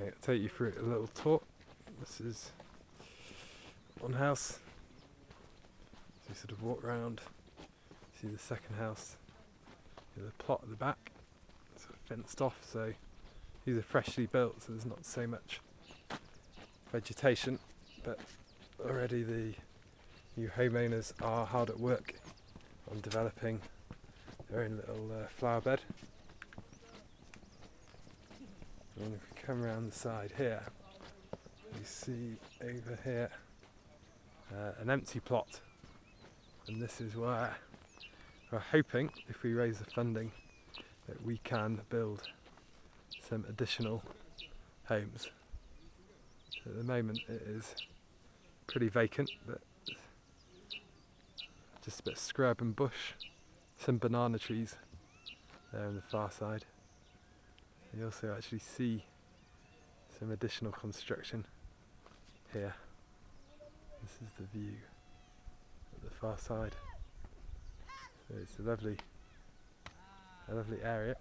Okay, I'll take you through a little tour. This is one house. So you sort of walk around, see the second house, the plot at the back, sort of fenced off. So these are freshly built, so there's not so much vegetation, but already the new homeowners are hard at work on developing their own little flower bed. And if we come around the side here, you see over here an empty plot, and this is where we're hoping, if we raise the funding, that we can build some additional homes. At the moment it is pretty vacant, but just a bit of scrub and bush, some banana trees there on the far side. You also actually see some additional construction here. This is the view at the far side. So it's a lovely area.